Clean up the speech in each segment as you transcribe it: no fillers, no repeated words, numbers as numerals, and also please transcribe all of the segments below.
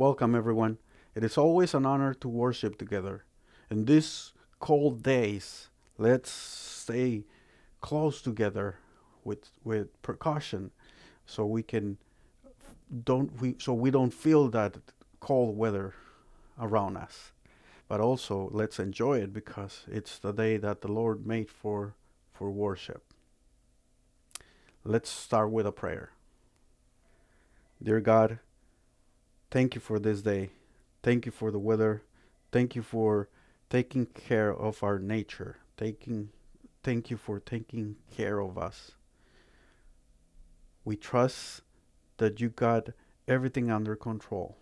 Welcome everyone. It is always an honor to worship together. In these cold days, let's stay close together with precaution, so we can don't feel that cold weather around us. But also let's enjoy it, because it's the day that the Lord made for worship. Let's start with a prayer. Dear God, thank you for this day. Thank you for the weather. Thank you for taking care of our nature. Thank you for taking care of us. We trust that you got everything under control.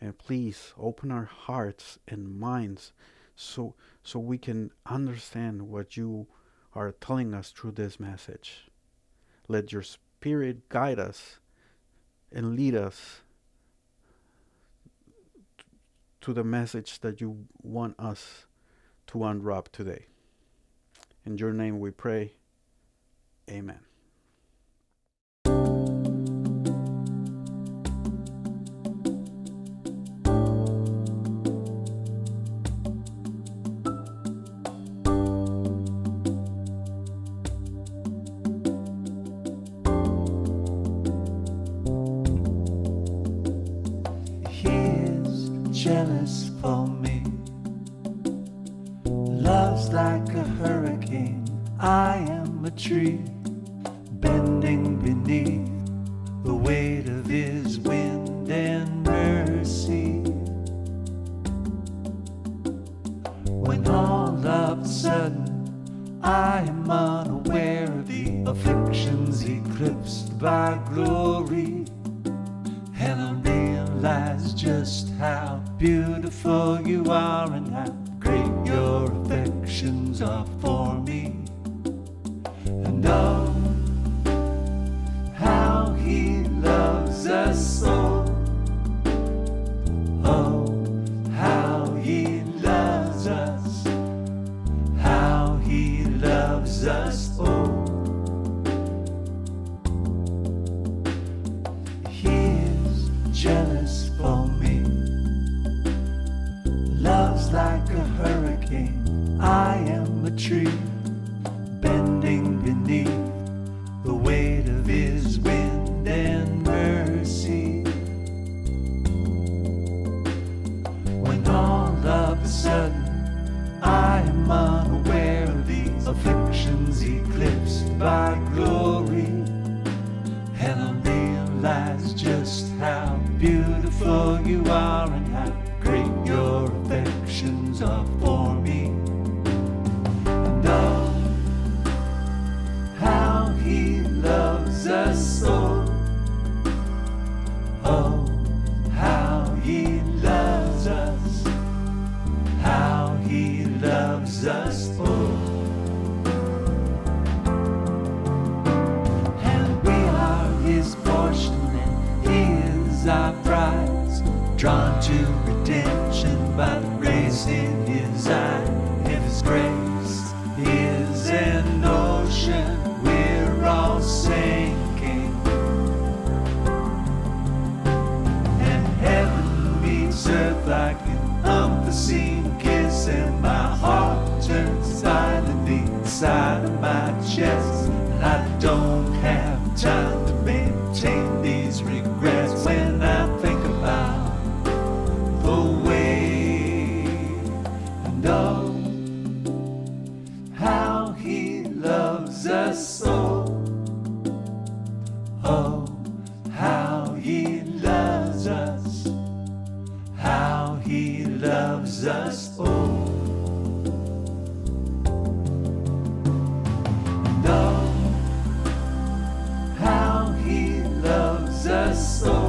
And please open our hearts and minds so we can understand what you are telling us through this message. Let your Spirit guide us and lead us to the message that you want us to unwrap today. In your name we pray. Amen. Jealous for me, love's like a hurricane. I am a tree bending beneath the weight of his wind and mercy. When all of a sudden I am unaware of the afflictions eclipsed by glory, and I realize just how beautiful you are and how great your affections are for me. And oh, how he loves us so. Oh, how he loves us. How he loves us. Oh, he is jealous for me. Love's like a hurricane. I am a tree bending beneath the weight of his wind and mercy. When all of a sudden I am unaware of these afflictions eclipsed by glory, and I realize just how beautiful you are and how great your affections are for me. And oh, how he loves us so. Oh, how he loves us. How he loves us. Oh, and we are his portion and he is our prize, drawn to redemption by the grace in his eye. His grace is an ocean, we're all sinking, and heaven meets earth like an unforeseen kiss, and my heart turns violent inside of my chest. I don't have time to maintain these regrets when I think about away. And oh, how he loves us so. Oh, how he loves us. How he loves us. Oh, and oh, how he loves us so.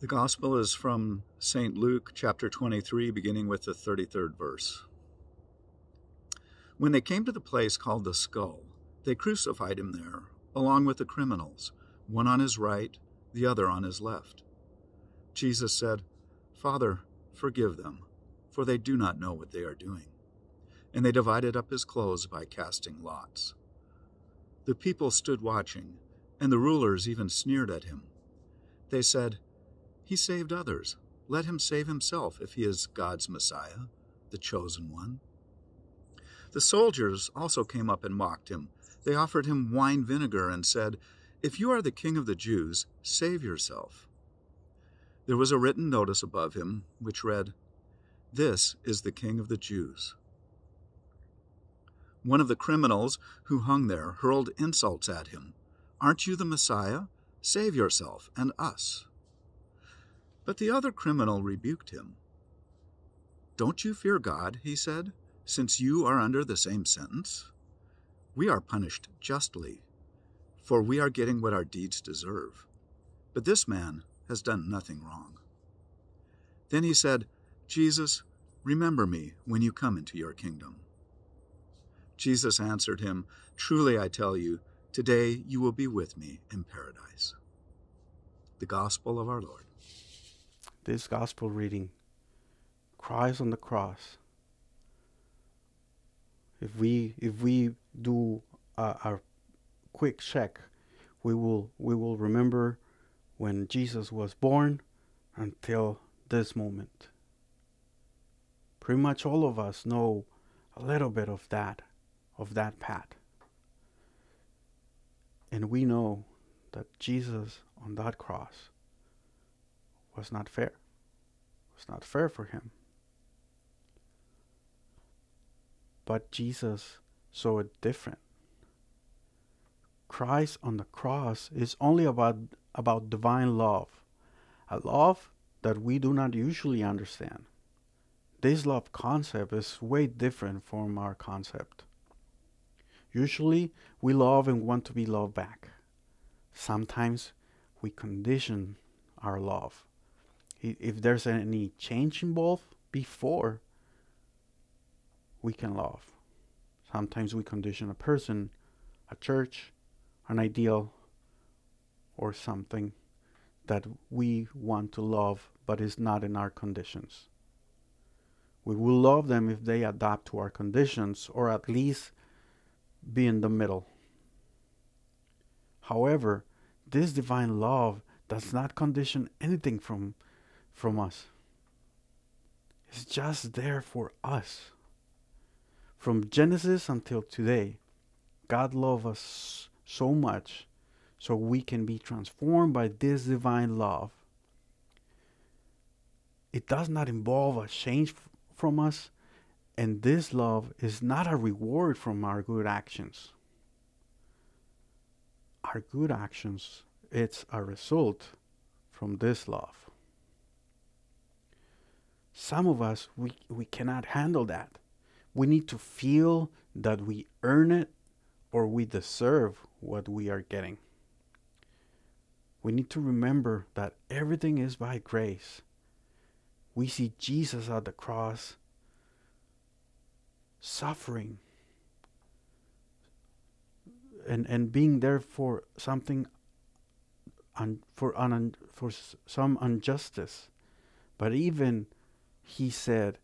The Gospel is from St. Luke chapter 23, beginning with the 33rd verse. When they came to the place called the Skull, They crucified him there, along with the criminals, one on his right, the other on his left. Jesus said, "Father, forgive them, for they do not know what they are doing." And they divided up his clothes by casting lots. The people stood watching, and the rulers even sneered at him. They said, "He saved others. Let him save himself if he is God's Messiah, the chosen one." The soldiers also came up and mocked him. They offered him wine vinegar and said, "If you are the king of the Jews, save yourself." There was a written notice above him, which read, "This is the King of the Jews." One of the criminals who hung there hurled insults at him. "Aren't you the Messiah? Save yourself and us." But the other criminal rebuked him. "Don't you fear God," he said, "since you are under the same sentence? We are punished justly, for we are getting what our deeds deserve. But this man has done nothing wrong." Then he said, "Jesus, remember me when you come into your kingdom." Jesus answered him, "Truly I tell you, today you will be with me in paradise." The Gospel of our Lord. This Gospel reading, Christ on the cross. If we do our quick check, we will remember when Jesus was born until this moment. Pretty much all of us know a little bit of that path. And we know that Jesus on that cross was not fair. It was not fair for him. But Jesus saw it different. Christ on the cross is only about divine love, a love that we do not usually understand. This love concept is way different from our concept. Usually, we love and want to be loved back. Sometimes, we condition our love. If there's any change involved before, we can love. Sometimes we condition a person, a church, an ideal, or something that we want to love but is not in our conditions. We will love them if they adapt to our conditions, or at least be in the middle. However, this divine love does not condition anything from us. It's just there for us. From Genesis until today, God loved us so much so we can be transformed by this divine love. It does not involve a change from us, and this love is not a reward from our good actions. Our good actions, it's a result from this love. Some of us, we cannot handle that. We need to feel that we earn it or we deserve what we are getting. We need to remember that everything is by grace. We see Jesus at the cross suffering and being there for something, for some injustice. But even he said,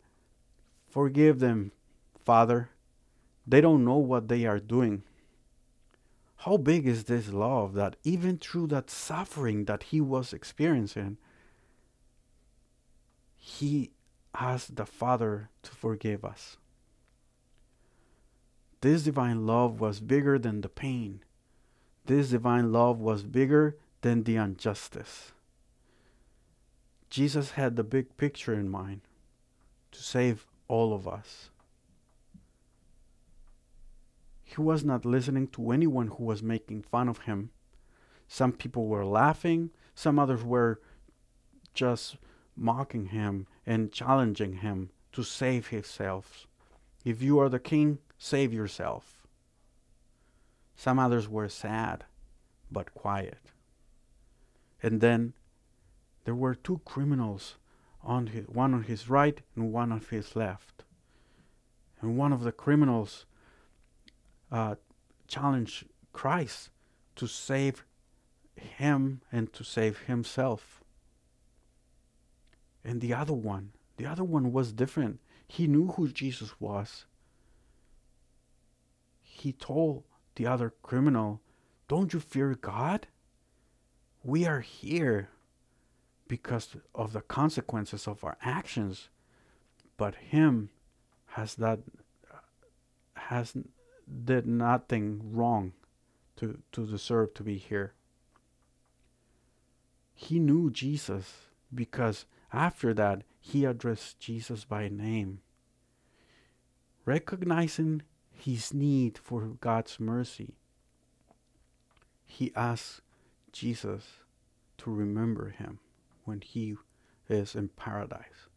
"Forgive them, Father. They don't know what they are doing." How big is this love that even through that suffering that he was experiencing, he asked the Father to forgive us. This divine love was bigger than the pain. This divine love was bigger than the injustice. Jesus had the big picture in mind to save all of us. He was not listening to anyone who was making fun of him. Some people were laughing. Some others were just mocking him and challenging him to save himself. "If you are the king, save yourself." Some others were sad, but quiet. And then there were two criminals, one on his right and one on his left. And one of the criminals challenge Christ to save him and to save himself. And the other one was different. He knew who Jesus was. He told the other criminal, "Don't you fear God? We are here because of the consequences of our actions, but him did nothing wrong to deserve to be here." He knew Jesus, because after that he addressed Jesus by name, recognizing his need for God's mercy. He asked Jesus to remember him when he is in paradise.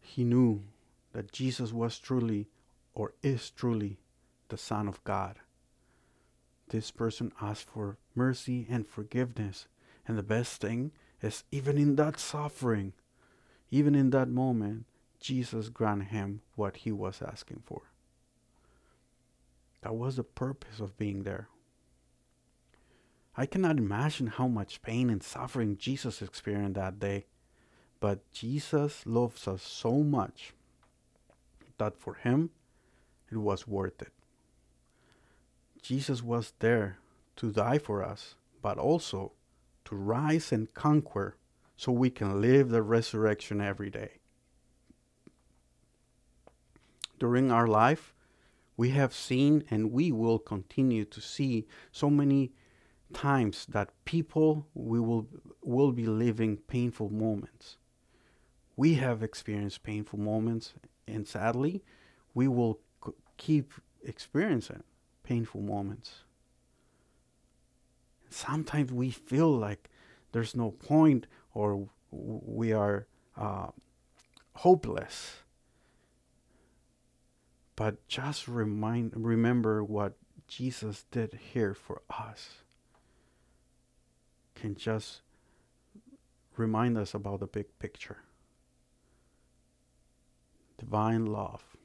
He knew that Jesus was truly, or is truly, the Son of God. This person asked for mercy and forgiveness. And the best thing is, even in that suffering, even in that moment, Jesus granted him what he was asking for. That was the purpose of being there. I cannot imagine how much pain and suffering Jesus experienced that day. But Jesus loves us so much that for him, it was worth it. Jesus was there to die for us, but also to rise and conquer so we can live the resurrection every day. During our life, we have seen and we will continue to see so many times that people will be living painful moments. We have experienced painful moments, and sadly, we will keep experiencing painful moments. Sometimes we feel like there's no point, or we are hopeless. But just remember what Jesus did here for us. Can just remind us about the big picture. Divine love.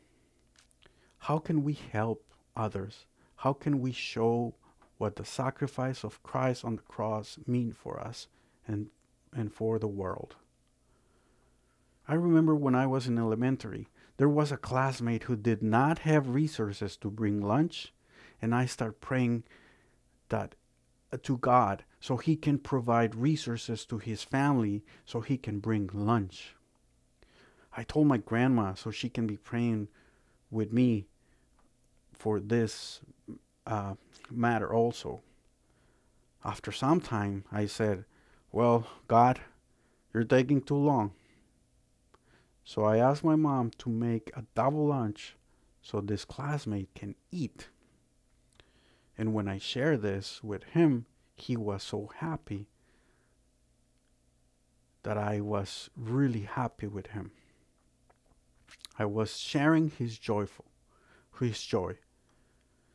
How can we help others? How can we show what the sacrifice of Christ on the cross mean for us and for the world? I remember when I was in elementary, there was a classmate who did not have resources to bring lunch, and I started praying that to God so he can provide resources to his family so he can bring lunch. I told my grandma so she can be praying with me for this matter also. After some time, I said, "Well, God, you're taking too long." So I asked my mom to make a double lunch so this classmate can eat. And when I shared this with him, he was so happy that I was really happy with him. I was sharing his joy.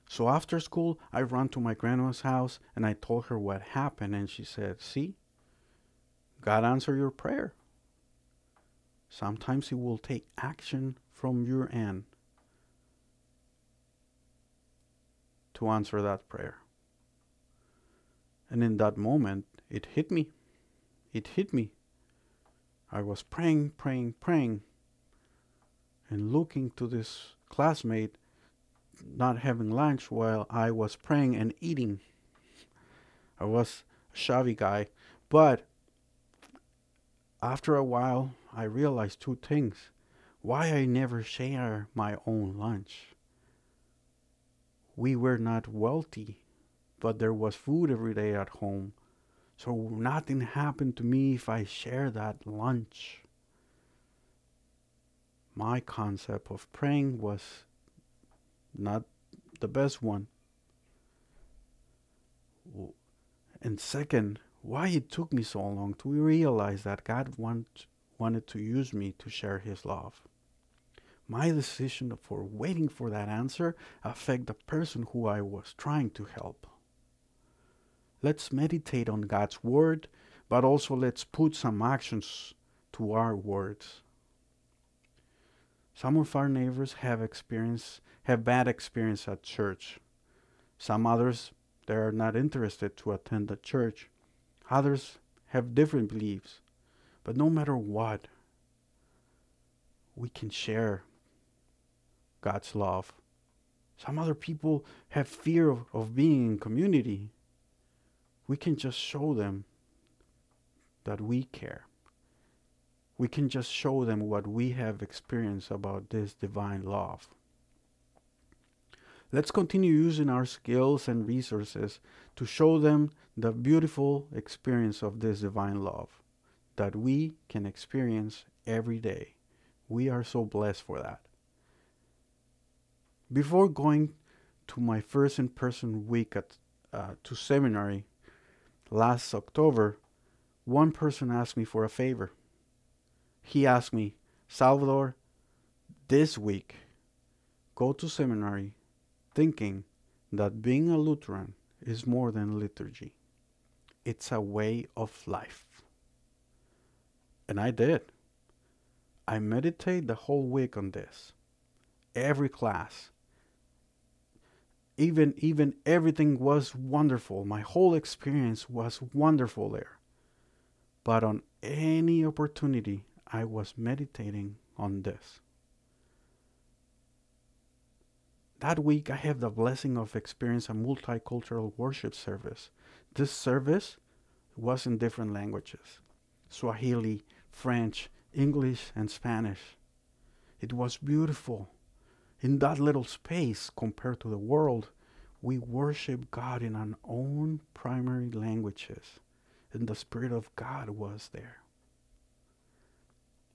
So after school, I ran to my grandma's house and I told her what happened, and she said, "See, God answered your prayer. Sometimes he will take action from your end to answer that prayer." And in that moment, it hit me. It hit me. I was praying, and looking to this classmate not having lunch while I was praying and eating. I was a shabby guy, but after a while, I realized two things. Why I never share my own lunch. We were not wealthy, but there was food every day at home. So nothing happened to me if I shared that lunch. My concept of praying was not the best one. And second, why it took me so long to realize that God wanted to use me to share his love. My decision for waiting for that answer affected the person who I was trying to help. Let's meditate on God's word, but also let's put some actions to our words. Some of our neighbors have bad experience at church. Some others, they are not interested to attend the church. Others have different beliefs. But no matter what, we can share God's love. Some other people have fear of being in community. We can just show them that we care. We can just show them what we have experienced about this divine love. Let's continue using our skills and resources to show them the beautiful experience of this divine love that we can experience every day. We are so blessed for that. Before going to my first in-person week to seminary last October, one person asked me for a favor. He asked me, Salvador, this week, go to seminary thinking that being a Lutheran is more than liturgy. It's a way of life. And I did. I meditate the whole week on this. Every class. Even everything was wonderful. My whole experience was wonderful there. But on any opportunity, I was meditating on this. That week, I have the blessing of experiencing a multicultural worship service. This service was in different languages. Swahili, French, English, and Spanish. It was beautiful. In that little space, compared to the world, we worship God in our own primary languages. And the Spirit of God was there.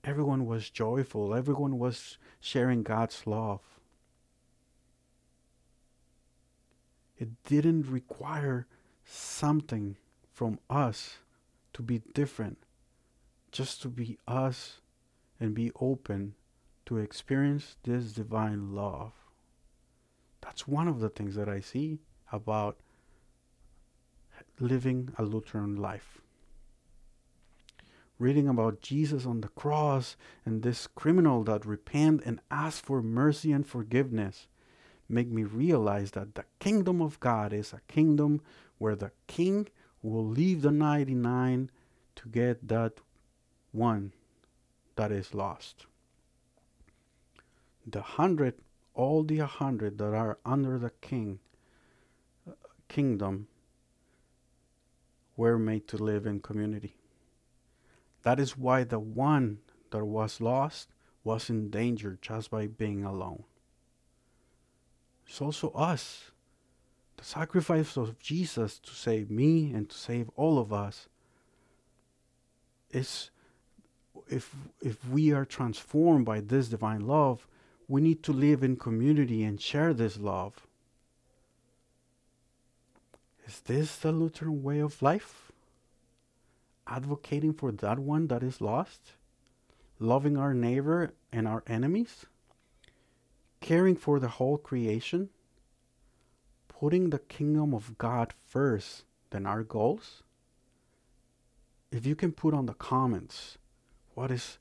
Everyone was joyful. Everyone was sharing God's love. It didn't require something from us to be different. Just to be us and be open to experience this divine love. That's one of the things that I see about living a Lutheran life. Reading about Jesus on the cross and this criminal that repent and ask for mercy and forgiveness make me realize that the kingdom of God is a kingdom where the king will leave the 99 to get that one that is lost. The 100, all the 100 that are under the kingdom were made to live in community. That is why the one that was lost was in danger just by being alone. It's also us. The sacrifice of Jesus to save me and to save all of us is, if we are transformed by this divine love, we need to live in community and share this love. Is this the Lutheran way of life? Advocating for that one that is lost? Loving our neighbor and our enemies? Caring for the whole creation? Putting the kingdom of God first than our goals? If you can put on the comments, what is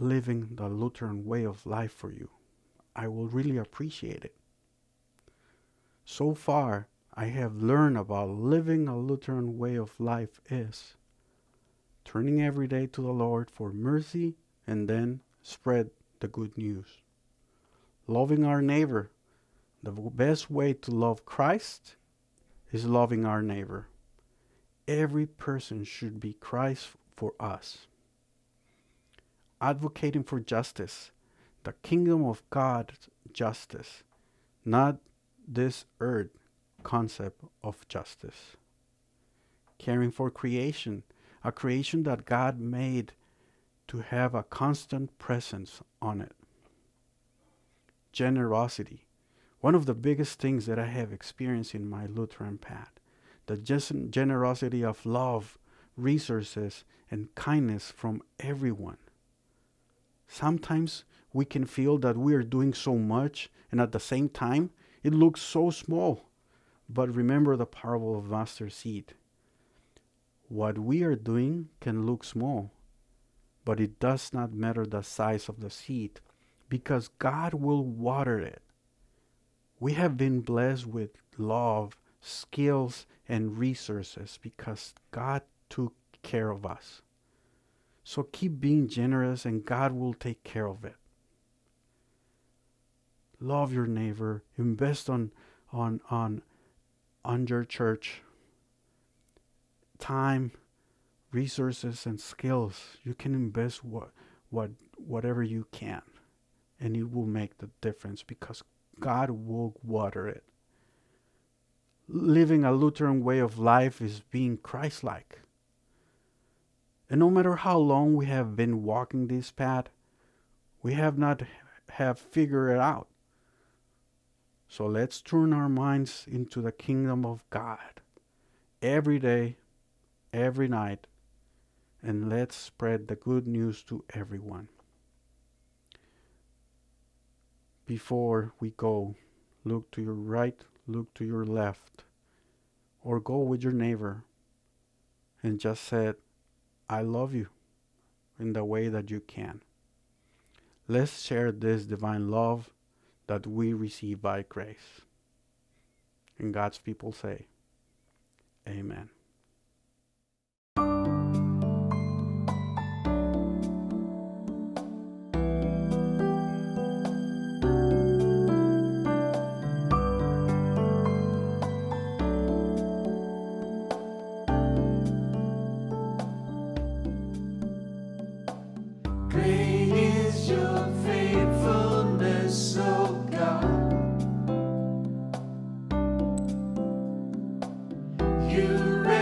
living the Lutheran way of life for you? I will really appreciate it. So far, I have learned about living a Lutheran way of life is turning every day to the Lord for mercy and then spread the good news. Loving our neighbor. The best way to love Christ is loving our neighbor. Every person should be Christ for us. Advocating for justice. The kingdom of God's justice. Not this earth concept of justice. Caring for creation, a creation that God made to have a constant presence on it. Generosity, one of the biggest things that I have experienced in my Lutheran path, the generosity of love, resources, and kindness from everyone. Sometimes we can feel that we are doing so much, and at the same time, it looks so small. But remember the parable of mustard seed. What we are doing can look small, but it does not matter the size of the seed, because God will water it. We have been blessed with love, skills, and resources because God took care of us. So keep being generous and God will take care of it. Love your neighbor. Invest on your church. Time, resources, and skills. You can invest whatever you can, and it will make the difference because God will water it. Living a Lutheran way of life is being Christ-like. And no matter how long we have been walking this path, we have not have figured it out. So let's turn our minds into the kingdom of God every day, every night, and let's spread the good news to everyone. Before we go, look to your right, look to your left, or go with your neighbor and just say, I love you, in the way that you can. Let's share this divine love that we receive by grace. And God's people say, Amen. You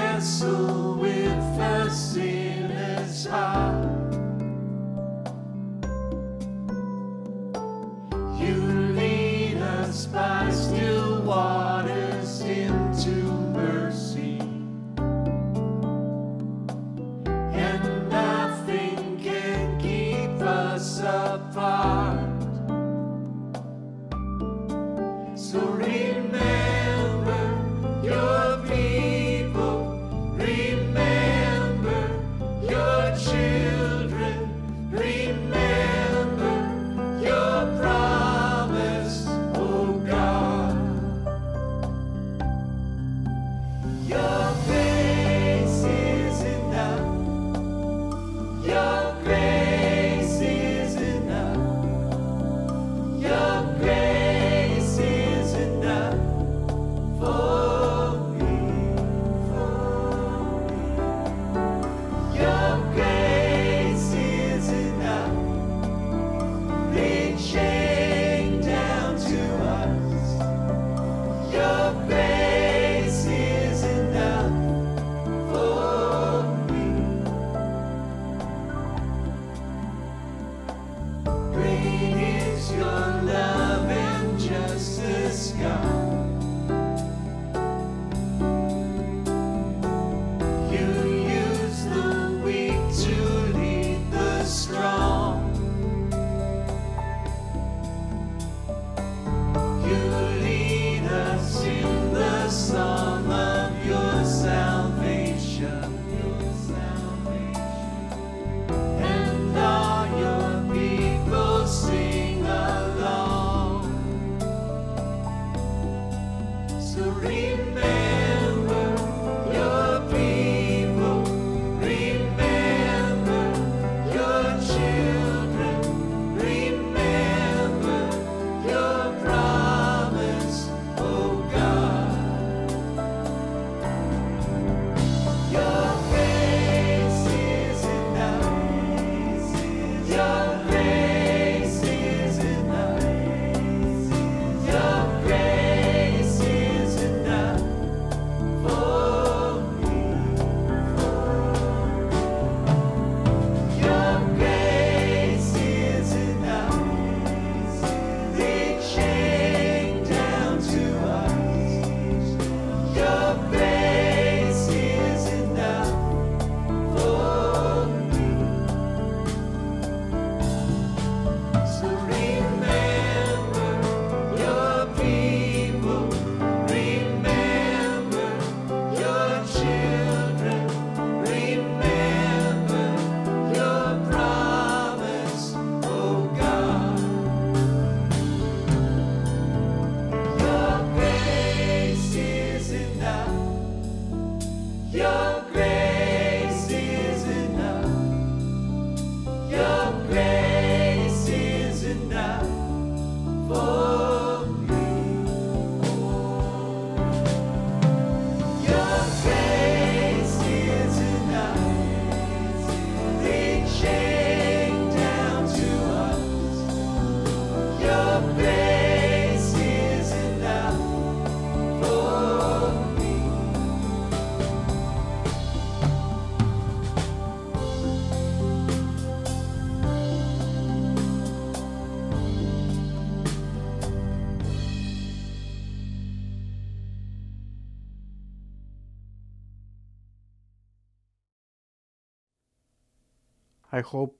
I hope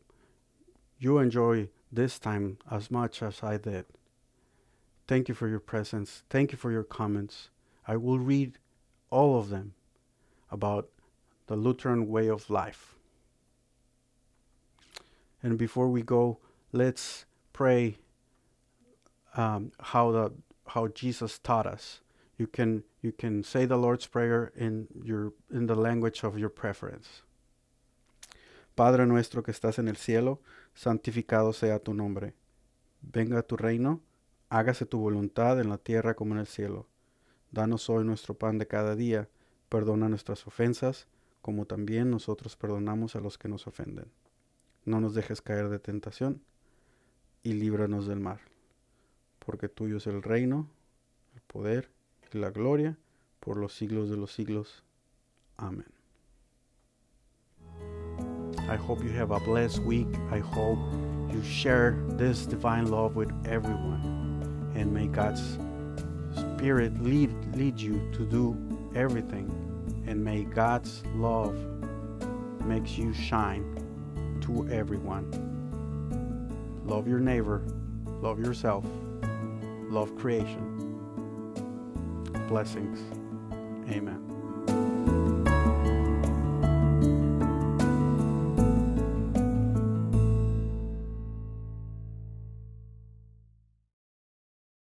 you enjoy this time as much as I did. Thank you for your presence. Thank you for your comments. I will read all of them about the Lutheran way of life. And before we go, let's pray how Jesus taught us. You can say the Lord's Prayer in the language of your preference. Padre nuestro que estás en el cielo, santificado sea tu nombre. Venga tu reino, hágase tu voluntad en la tierra como en el cielo. Danos hoy nuestro pan de cada día, perdona nuestras ofensas, como también nosotros perdonamos a los que nos ofenden. No nos dejes caer de tentación, y líbranos del mal. Porque tuyo es el reino, el poder y la gloria por los siglos de los siglos. Amen. I hope you have a blessed week. I hope you share this divine love with everyone. And may God's Spirit lead you to do everything. And may God's love makes you shine to everyone. Love your neighbor. Love yourself. Love creation. Blessings. Amen.